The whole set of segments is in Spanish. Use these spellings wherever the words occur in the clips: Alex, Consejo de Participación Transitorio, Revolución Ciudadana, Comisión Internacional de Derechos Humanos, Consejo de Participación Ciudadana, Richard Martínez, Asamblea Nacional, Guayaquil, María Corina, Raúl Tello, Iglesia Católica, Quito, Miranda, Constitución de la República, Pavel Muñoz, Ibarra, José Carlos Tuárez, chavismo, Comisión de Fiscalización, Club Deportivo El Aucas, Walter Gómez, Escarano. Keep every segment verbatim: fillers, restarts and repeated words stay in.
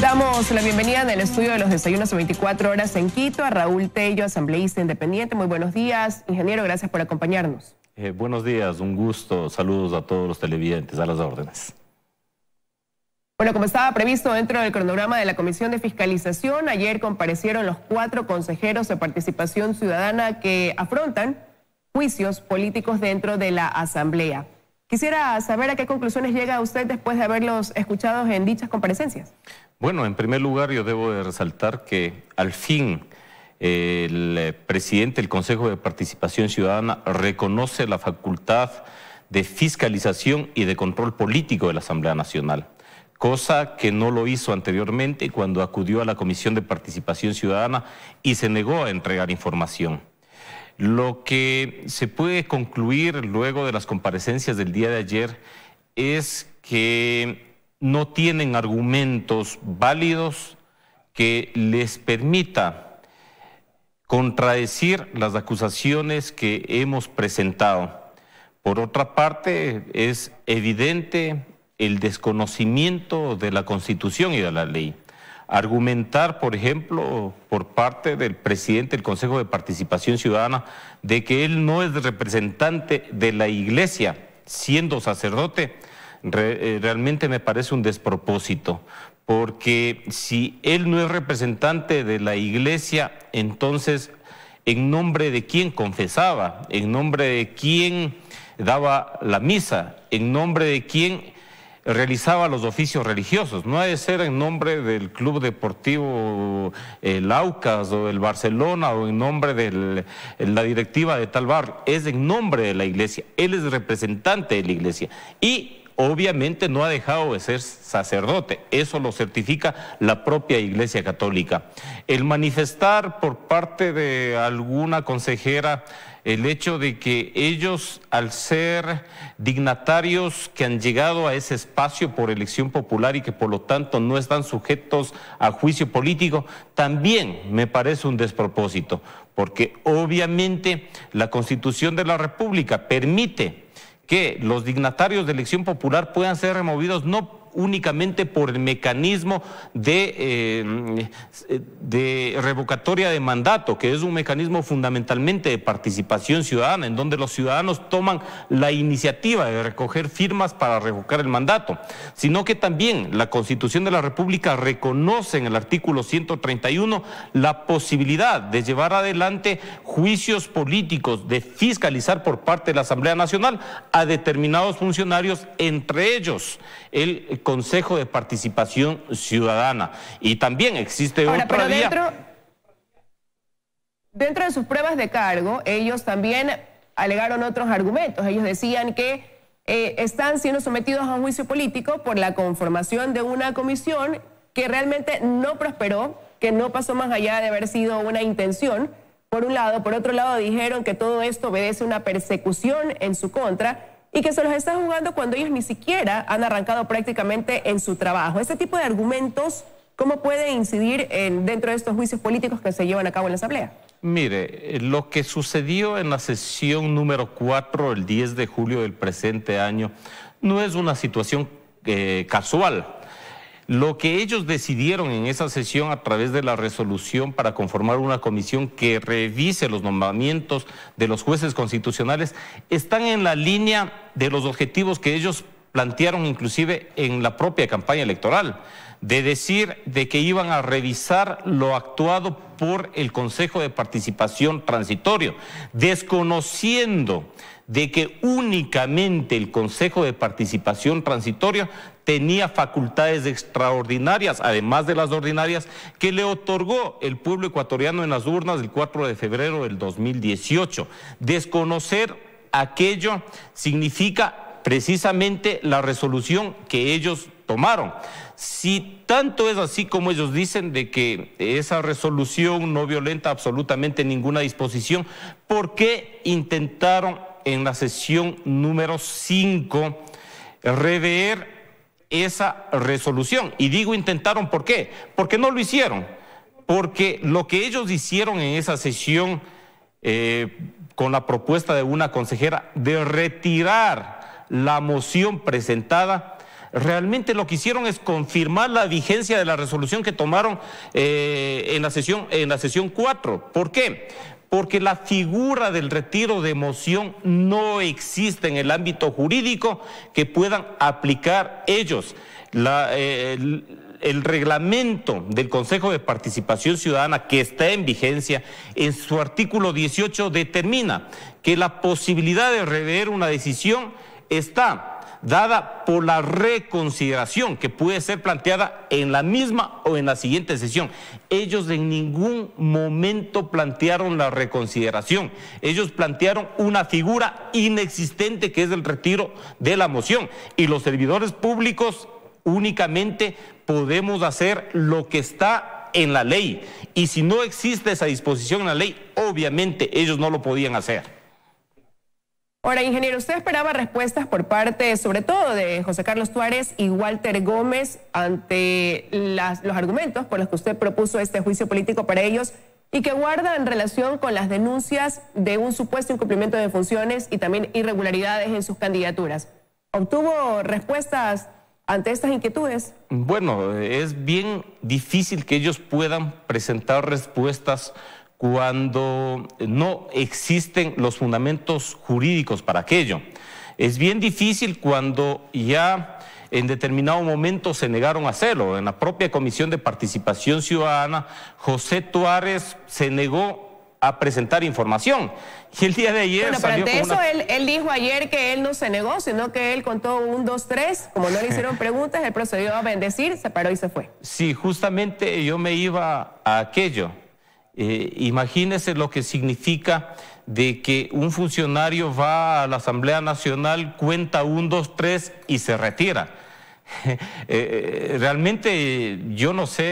Damos la bienvenida en el estudio de los desayunos a veinticuatro horas en Quito a Raúl Tello, asambleísta independiente. Muy buenos días, ingeniero, gracias por acompañarnos. Eh, buenos días, un gusto, saludos a todos los televidentes, a las órdenes. Bueno, como estaba previsto dentro del cronograma de la Comisión de Fiscalización, ayer comparecieron los cuatro consejeros de Participación Ciudadana que afrontan juicios políticos dentro de la Asamblea. Quisiera saber a qué conclusiones llega usted después de haberlos escuchado en dichas comparecencias. Bueno, en primer lugar yo debo de resaltar que al fin eh, el presidente del Consejo de Participación Ciudadana reconoce la facultad de fiscalización y de control político de la Asamblea Nacional, cosa que no lo hizo anteriormente cuando acudió a la Comisión de Participación Ciudadana y se negó a entregar información. Lo que se puede concluir luego de las comparecencias del día de ayer es que no tienen argumentos válidos que les permita contradecir las acusaciones que hemos presentado. Por otra parte, es evidente el desconocimiento de la Constitución y de la ley. Argumentar, por ejemplo, por parte del presidente del Consejo de Participación Ciudadana de que él no es representante de la Iglesia, siendo sacerdote, re, realmente me parece un despropósito, porque si él no es representante de la Iglesia, entonces, ¿en nombre de quién confesaba? ¿En nombre de quién daba la misa? ¿En nombre de quién realizaba los oficios religiosos? No ha de ser en nombre del Club Deportivo El Aucas o del Barcelona o en nombre de la directiva de tal bar, es en nombre de la Iglesia, él es representante de la Iglesia y obviamente no ha dejado de ser sacerdote, eso lo certifica la propia Iglesia Católica. El manifestar por parte de alguna consejera el hecho de que ellos, al ser dignatarios que han llegado a ese espacio por elección popular y que por lo tanto no están sujetos a juicio político, también me parece un despropósito, porque obviamente la Constitución de la República permite que los dignatarios de elección popular puedan ser removidos no únicamente por el mecanismo de, eh, de revocatoria de mandato, que es un mecanismo fundamentalmente de participación ciudadana, en donde los ciudadanos toman la iniciativa de recoger firmas para revocar el mandato, sino que también la Constitución de la República reconoce en el artículo ciento treinta y uno la posibilidad de llevar adelante juicios políticos, de fiscalizar por parte de la Asamblea Nacional a determinados funcionarios, entre ellos el Consejo de Participación Ciudadana. Y también existe ahora, otra vía. Dentro, dentro de sus pruebas de cargo, ellos también alegaron otros argumentos. Ellos decían que eh, están siendo sometidos a un juicio político por la conformación de una comisión que realmente no prosperó, que no pasó más allá de haber sido una intención, por un lado. Por otro lado, dijeron que todo esto obedece a una persecución en su contra y que se los está jugando cuando ellos ni siquiera han arrancado prácticamente en su trabajo. Ese tipo de argumentos, ¿cómo puede incidir en, dentro de estos juicios políticos que se llevan a cabo en la Asamblea? Mire, lo que sucedió en la sesión número cuatro, el diez de julio del presente año, no es una situación eh, casual. Lo que ellos decidieron en esa sesión a través de la resolución para conformar una comisión que revise los nombramientos de los jueces constitucionales están en la línea de los objetivos que ellos plantearon inclusive en la propia campaña electoral, de decir de que iban a revisar lo actuado por el Consejo de Participación Transitorio, desconociendo de que únicamente el Consejo de Participación Transitorio tenía facultades extraordinarias, además de las ordinarias, que le otorgó el pueblo ecuatoriano en las urnas del cuatro de febrero del dos mil dieciocho. Desconocer aquello significa precisamente la resolución que ellos tomaron. Si tanto es así como ellos dicen de que esa resolución no violenta absolutamente ninguna disposición, ¿por qué intentaron en la sesión número cinco rever esa resolución? Y digo intentaron, ¿por qué? Porque no lo hicieron, porque lo que ellos hicieron en esa sesión eh, con la propuesta de una consejera de retirar la moción presentada realmente lo que hicieron es confirmar la vigencia de la resolución que tomaron eh, en la sesión en la sesión cuatro. ¿Por qué? Porque la figura del retiro de moción no existe en el ámbito jurídico que puedan aplicar ellos. La, eh, el, el reglamento del Consejo de Participación Ciudadana, que está en vigencia, en su artículo dieciocho determina que la posibilidad de rever una decisión está dada por la reconsideración que puede ser planteada en la misma o en la siguiente sesión. Ellos en ningún momento plantearon la reconsideración. Ellos plantearon una figura inexistente que es el retiro de la moción. Y los servidores públicos únicamente podemos hacer lo que está en la ley. Y si no existe esa disposición en la ley, obviamente ellos no lo podían hacer. Ahora, ingeniero, usted esperaba respuestas por parte, sobre todo, de José Carlos Tuárez y Walter Gómez ante las, los argumentos por los que usted propuso este juicio político para ellos y que guarda en relación con las denuncias de un supuesto incumplimiento de funciones y también irregularidades en sus candidaturas. ¿Obtuvo respuestas ante estas inquietudes? Bueno, es bien difícil que ellos puedan presentar respuestas cuando no existen los fundamentos jurídicos para aquello. Es bien difícil cuando ya en determinado momento se negaron a hacerlo. En la propia Comisión de Participación Ciudadana, José Tuárez se negó a presentar información. Y el día de ayer bueno, salió pero ante con eso una... él, él dijo ayer que él no se negó, sino que él contó un, dos, tres. Como no le hicieron preguntas, él procedió a bendecir, se paró y se fue. Sí, justamente yo me iba a aquello. Eh, imagínese lo que significa de que un funcionario va a la Asamblea Nacional, cuenta un, dos, tres y se retira. eh, realmente yo no sé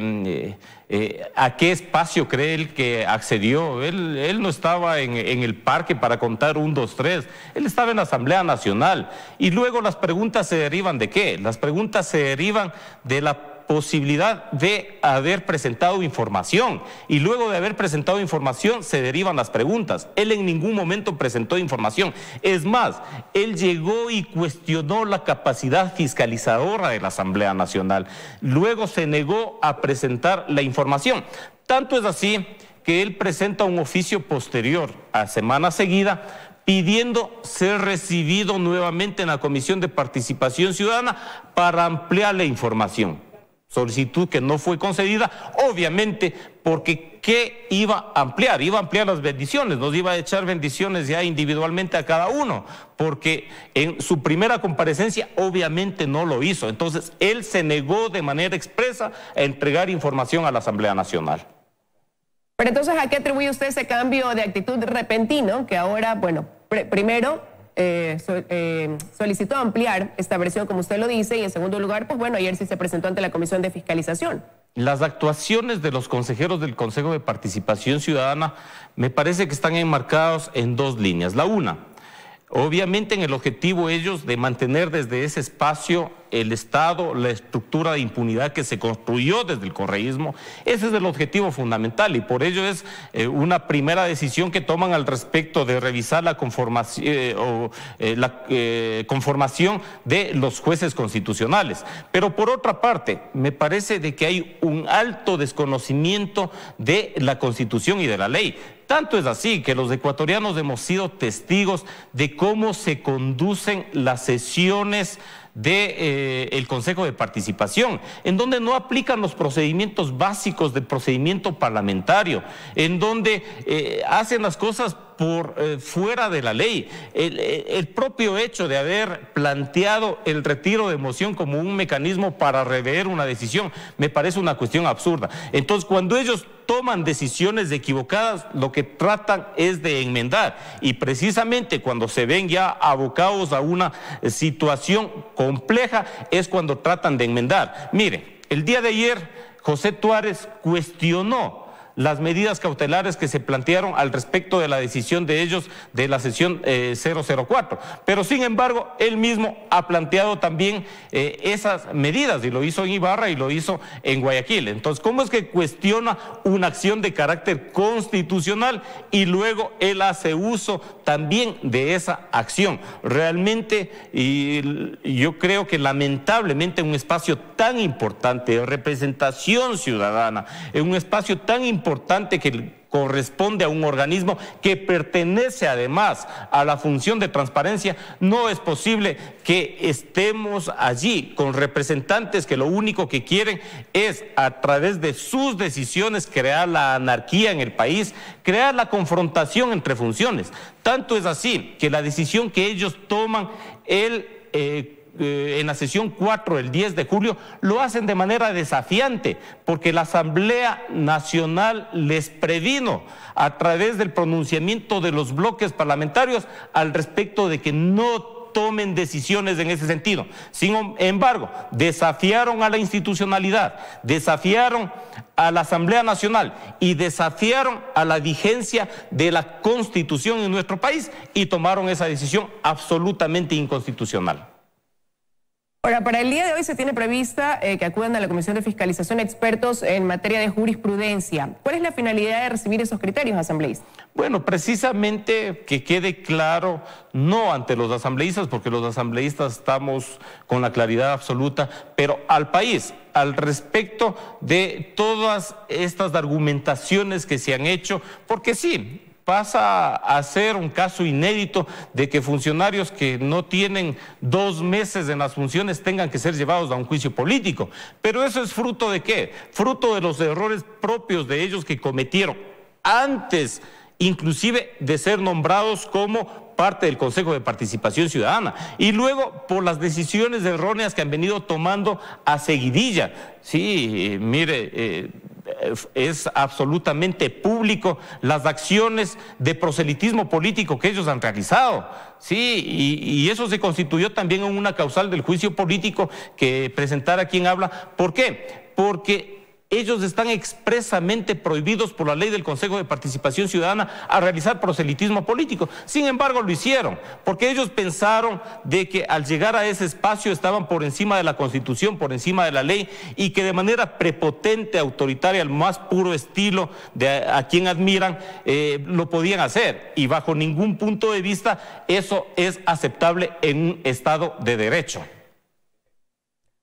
eh, eh, a qué espacio cree él que accedió. Él, él no estaba en, en el parque para contar un, dos, tres. Él estaba en la Asamblea Nacional. Y luego las preguntas se derivan ¿de qué? Las preguntas se derivan de la posibilidad de haber presentado información, y luego de haber presentado información se derivan las preguntas. Él en ningún momento presentó información. Es más, él llegó y cuestionó la capacidad fiscalizadora de la Asamblea Nacional. Luego se negó a presentar la información. Tanto es así que él presenta un oficio posterior a semana seguida pidiendo ser recibido nuevamente en la Comisión de Participación Ciudadana para ampliar la información. Solicitud que no fue concedida, obviamente, porque ¿qué iba a ampliar? Iba a ampliar las bendiciones, nos iba a echar bendiciones ya individualmente a cada uno, porque en su primera comparecencia obviamente no lo hizo. Entonces, él se negó de manera expresa a entregar información a la Asamblea Nacional. Pero entonces, ¿a qué atribuye usted ese cambio de actitud repentino que ahora, bueno, pr- primero... Eh, so, eh, solicitó ampliar esta versión, como usted lo dice, y en segundo lugar, pues bueno, ayer sí se presentó ante la Comisión de Fiscalización? Las actuaciones de los consejeros del Consejo de Participación Ciudadana me parece que están enmarcados en dos líneas. La una, obviamente en el objetivo ellos de mantener desde ese espacio el Estado, la estructura de impunidad que se construyó desde el correísmo. Ese es el objetivo fundamental y por ello es eh, una primera decisión que toman al respecto de revisar la conformación, eh, o, eh, la, eh, conformación de los jueces constitucionales. Pero por otra parte, me parece de que hay un alto desconocimiento de la Constitución y de la ley. Tanto es así que los ecuatorianos hemos sido testigos de cómo se conducen las sesiones del eh, el Consejo de Participación, en donde no aplican los procedimientos básicos del procedimiento parlamentario, en donde eh, hacen las cosas por eh, fuera de la ley. El, el propio hecho de haber planteado el retiro de moción como un mecanismo para rever una decisión me parece una cuestión absurda. Entonces, cuando ellos toman decisiones equivocadas, lo que tratan es de enmendar, y precisamente cuando se ven ya abocados a una situación compleja es cuando tratan de enmendar. Mire, el día de ayer José Tuárez cuestionó las medidas cautelares que se plantearon al respecto de la decisión de ellos de la sesión eh, cero cero cuatro. Pero sin embargo, él mismo ha planteado también eh, esas medidas, y lo hizo en Ibarra y lo hizo en Guayaquil. Entonces, ¿cómo es que cuestiona una acción de carácter constitucional y luego él hace uso también de esa acción? Realmente, y yo creo que lamentablemente en un espacio tan importante de representación ciudadana, en un espacio tan importante que corresponde a un organismo que pertenece además a la función de transparencia, no es posible que estemos allí con representantes que lo único que quieren es, a través de sus decisiones, crear la anarquía en el país, crear la confrontación entre funciones. Tanto es así que la decisión que ellos toman el... Eh, Eh, en la sesión cuatro, el diez de julio, lo hacen de manera desafiante, porque la Asamblea Nacional les previno a través del pronunciamiento de los bloques parlamentarios al respecto de que no tomen decisiones en ese sentido. Sin embargo, desafiaron a la institucionalidad, desafiaron a la Asamblea Nacional y desafiaron a la vigencia de la Constitución en nuestro país y tomaron esa decisión absolutamente inconstitucional. Ahora, para el día de hoy se tiene prevista eh, que acudan a la Comisión de Fiscalización expertos en materia de jurisprudencia. ¿Cuál es la finalidad de recibir esos criterios, asambleístas? Bueno, precisamente que quede claro, no ante los asambleístas, porque los asambleístas estamos con la claridad absoluta, pero al país, al respecto de todas estas argumentaciones que se han hecho, porque sí, pasa a ser un caso inédito de que funcionarios que no tienen dos meses en las funciones tengan que ser llevados a un juicio político. Pero eso es fruto de ¿qué? Fruto de los errores propios de ellos que cometieron antes, inclusive, de ser nombrados como parte del Consejo de Participación Ciudadana, y luego por las decisiones erróneas que han venido tomando a seguidilla. Sí, mire, eh, es absolutamente público las acciones de proselitismo político que ellos han realizado. Sí, y, y eso se constituyó también en una causal del juicio político que presentara quien habla. ¿Por qué? Porque ellos están expresamente prohibidos por la ley del Consejo de Participación Ciudadana a realizar proselitismo político. Sin embargo, lo hicieron, porque ellos pensaron de que al llegar a ese espacio estaban por encima de la Constitución, por encima de la ley, y que de manera prepotente, autoritaria, al más puro estilo de a, a quien admiran, eh, lo podían hacer. Y bajo ningún punto de vista eso es aceptable en un Estado de Derecho.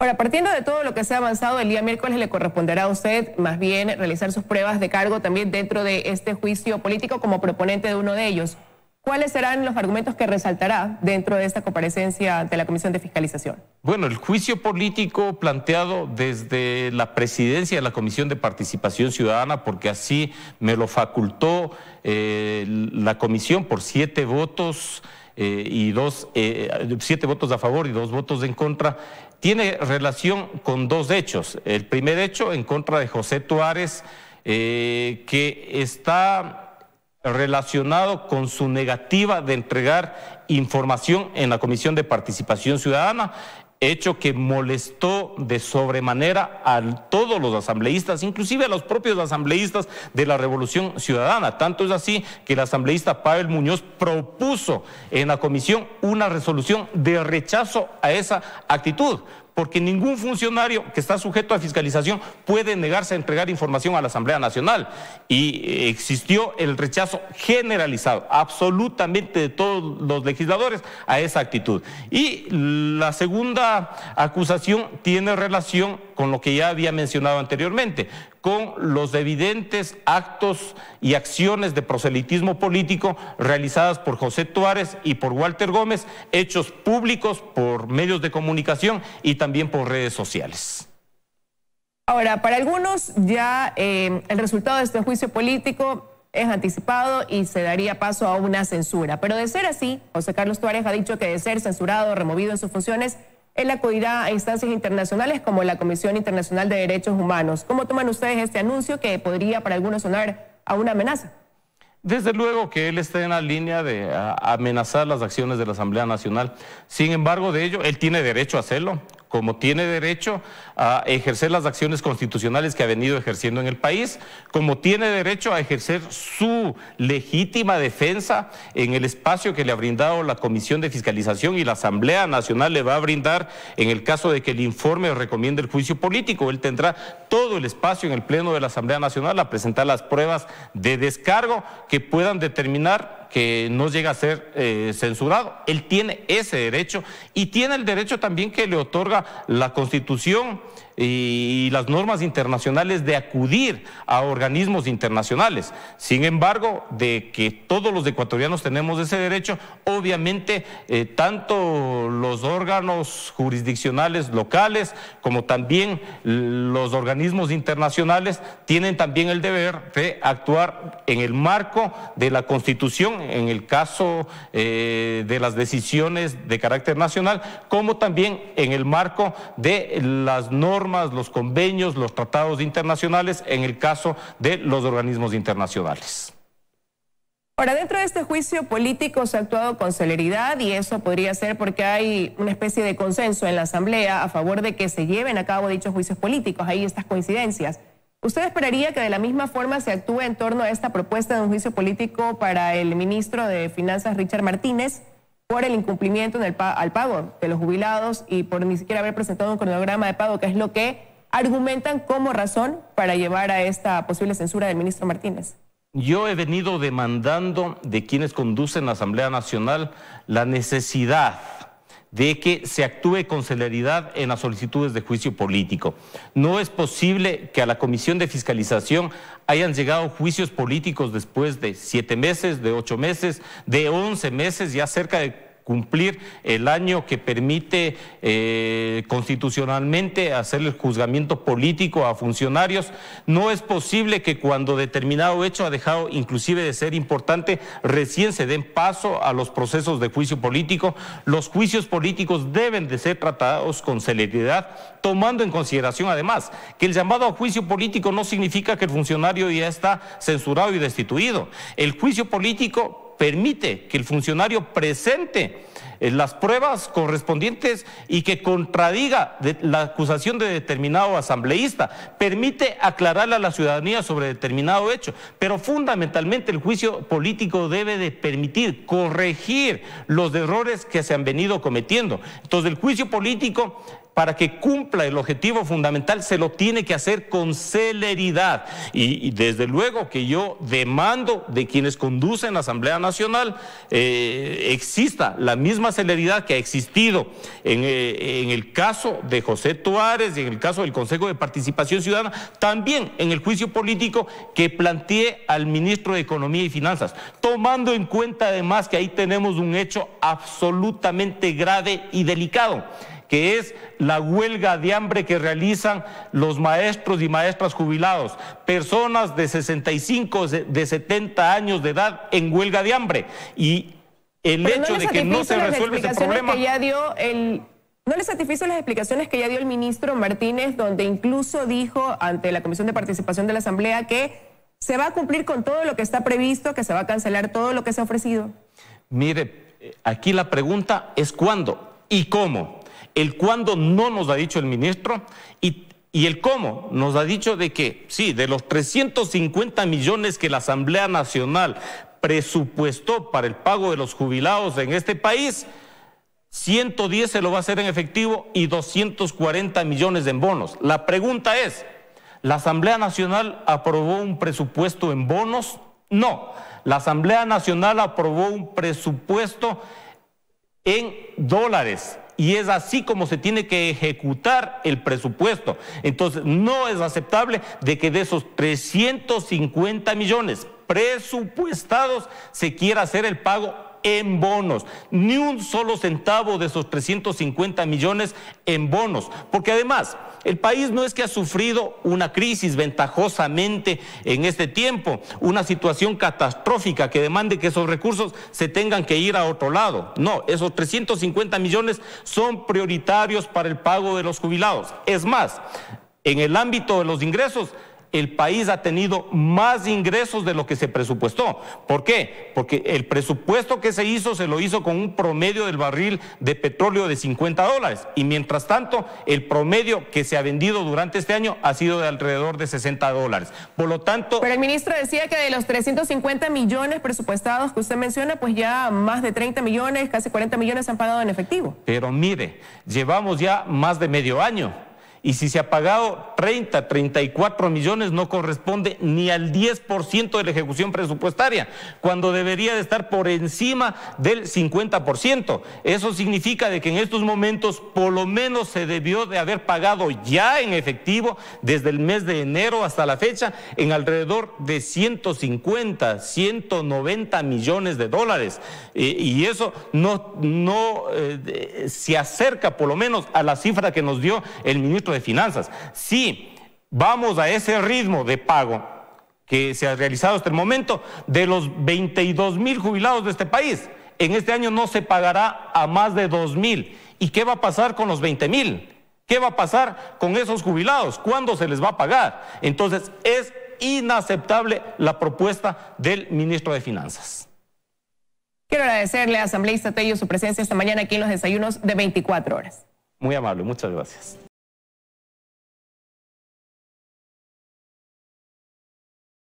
Ahora, partiendo de todo lo que se ha avanzado, el día miércoles le corresponderá a usted más bien realizar sus pruebas de cargo también dentro de este juicio político como proponente de uno de ellos. ¿Cuáles serán los argumentos que resaltará dentro de esta comparecencia ante la Comisión de Fiscalización? Bueno, el juicio político planteado desde la presidencia de la Comisión de Participación Ciudadana, porque así me lo facultó eh, la comisión por siete votos eh, y dos, eh, siete votos a favor y dos votos en contra, tiene relación con dos hechos. El primer hecho, en contra de José Tuárez, eh, que está relacionado con su negativa de entregar información en la Comisión de Participación Ciudadana, hecho que molestó de sobremanera a todos los asambleístas, inclusive a los propios asambleístas de la Revolución Ciudadana. Tanto es así que el asambleísta Pavel Muñoz propuso en la comisión una resolución de rechazo a esa actitud, porque ningún funcionario que está sujeto a fiscalización puede negarse a entregar información a la Asamblea Nacional. Y existió el rechazo generalizado, absolutamente de todos los legisladores, a esa actitud. Y la segunda acusación tiene relación con lo que ya había mencionado anteriormente, con los evidentes actos y acciones de proselitismo político realizadas por José Tuárez y por Walter Gómez, hechos públicos por medios de comunicación y también por redes sociales. Ahora, para algunos ya eh, el resultado de este juicio político es anticipado y se daría paso a una censura. Pero de ser así, José Carlos Tuárez ha dicho que de ser censurado o removido en sus funciones, él acudirá a instancias internacionales como la Comisión Internacional de Derechos Humanos. ¿Cómo toman ustedes este anuncio que podría para algunos sonar a una amenaza? Desde luego que él está en la línea de amenazar las acciones de la Asamblea Nacional. Sin embargo, de ello, él tiene derecho a hacerlo, como tiene derecho a ejercer las acciones constitucionales que ha venido ejerciendo en el país, como tiene derecho a ejercer su legítima defensa en el espacio que le ha brindado la Comisión de Fiscalización y la Asamblea Nacional le va a brindar en el caso de que el informe recomiende el juicio político. Él tendrá todo el espacio en el Pleno de la Asamblea Nacional a presentar las pruebas de descargo que puedan determinar que no llega a ser eh, censurado. Él tiene ese derecho y tiene el derecho también que le otorga la Constitución y las normas internacionales de acudir a organismos internacionales. Sin embargo, de que todos los ecuatorianos tenemos ese derecho, obviamente eh, tanto los órganos jurisdiccionales locales como también los organismos internacionales tienen también el deber de actuar en el marco de la Constitución en el caso eh, de las decisiones de carácter nacional, como también en el marco de las normas, los convenios, los tratados internacionales, en el caso de los organismos internacionales. Ahora, dentro de este juicio político se ha actuado con celeridad y eso podría ser porque hay una especie de consenso en la Asamblea a favor de que se lleven a cabo dichos juicios políticos, hay estas coincidencias. ¿Usted esperaría que de la misma forma se actúe en torno a esta propuesta de un juicio político para el ministro de Finanzas, Richard Martínez, por el incumplimiento en el pa al pago de los jubilados y por ni siquiera haber presentado un cronograma de pago, que es lo que argumentan como razón para llevar a esta posible censura del ministro Martínez? Yo he venido demandando de quienes conducen la Asamblea Nacional la necesidad de que se actúe con celeridad en las solicitudes de juicio político. No es posible que a la Comisión de Fiscalización hayan llegado juicios políticos después de siete meses, de ocho meses, de once meses, ya cerca de cumplir el año que permite eh, constitucionalmente hacer el juzgamiento político a funcionarios. No es posible que cuando determinado hecho ha dejado inclusive de ser importante, recién se den paso a los procesos de juicio político. Los juicios políticos deben de ser tratados con celeridad, tomando en consideración además que el llamado a juicio político no significa que el funcionario ya está censurado y destituido. El juicio político permite que el funcionario presente las pruebas correspondientes y que contradiga la acusación de determinado asambleísta, permite aclararle a la ciudadanía sobre determinado hecho, pero fundamentalmente el juicio político debe de permitir corregir los errores que se han venido cometiendo. Entonces el juicio político, para que cumpla el objetivo fundamental, se lo tiene que hacer con celeridad. Y, y desde luego que yo demando de quienes conducen la Asamblea Nacional eh, exista la misma celeridad que ha existido en, eh, en el caso de José Tuárez y en el caso del Consejo de Participación Ciudadana, también en el juicio político que planteé al ministro de Economía y Finanzas, tomando en cuenta además que ahí tenemos un hecho absolutamente grave y delicado, que es la huelga de hambre que realizan los maestros y maestras jubilados, personas de sesenta y cinco, de setenta años de edad en huelga de hambre. Y el Pero hecho no de que no se resuelve ese problema... Ya dio el... No le satisfizo las explicaciones que ya dio el ministro Martínez, donde incluso dijo ante la Comisión de Participación de la Asamblea que se va a cumplir con todo lo que está previsto, que se va a cancelar todo lo que se ha ofrecido. Mire, aquí la pregunta es cuándo y cómo. El cuándo no nos ha dicho el ministro y, y el cómo nos ha dicho de que, sí, de los trescientos cincuenta millones que la Asamblea Nacional presupuestó para el pago de los jubilados en este país, ciento diez se lo va a hacer en efectivo y doscientos cuarenta millones en bonos. La pregunta es, ¿la Asamblea Nacional aprobó un presupuesto en bonos? No, la Asamblea Nacional aprobó un presupuesto en dólares. Y es así como se tiene que ejecutar el presupuesto. Entonces, no es aceptable de que de esos trescientos cincuenta millones presupuestados se quiera hacer el pago en bonos. Ni un solo centavo de esos trescientos cincuenta millones en bonos. Porque además, el país no es que ha sufrido una crisis ventajosamente en este tiempo, una situación catastrófica que demande que esos recursos se tengan que ir a otro lado. No, esos trescientos cincuenta millones son prioritarios para el pago de los jubilados. Es más, en el ámbito de los ingresos, el país ha tenido más ingresos de lo que se presupuestó. ¿Por qué? Porque el presupuesto que se hizo, se lo hizo con un promedio del barril de petróleo de cincuenta dólares, y mientras tanto el promedio que se ha vendido durante este año ha sido de alrededor de sesenta dólares. Por lo tanto... Pero el ministro decía que de los trescientos cincuenta millones presupuestados que usted menciona, pues ya más de treinta millones, casi cuarenta millones se han pagado en efectivo. Pero mire, llevamos ya más de medio año. Y si se ha pagado treinta, treinta y cuatro millones, no corresponde ni al diez por ciento de la ejecución presupuestaria, cuando debería de estar por encima del cincuenta por ciento. Eso significa de que en estos momentos por lo menos se debió de haber pagado ya en efectivo desde el mes de enero hasta la fecha en alrededor de ciento cincuenta, ciento noventa millones de dólares. Eh, y eso no, no eh, se acerca por lo menos a la cifra que nos dio el ministro de Finanzas. Si vamos a ese ritmo de pago que se ha realizado hasta el momento, de los veintidós mil jubilados de este país, en este año no se pagará a más de dos mil. ¿Y qué va a pasar con los veinte mil? ¿Qué va a pasar con esos jubilados? ¿Cuándo se les va a pagar? Entonces es inaceptable la propuesta del ministro de Finanzas. Quiero agradecerle a asambleísta Tello su presencia esta mañana aquí en los desayunos de veinticuatro horas. Muy amable, muchas gracias.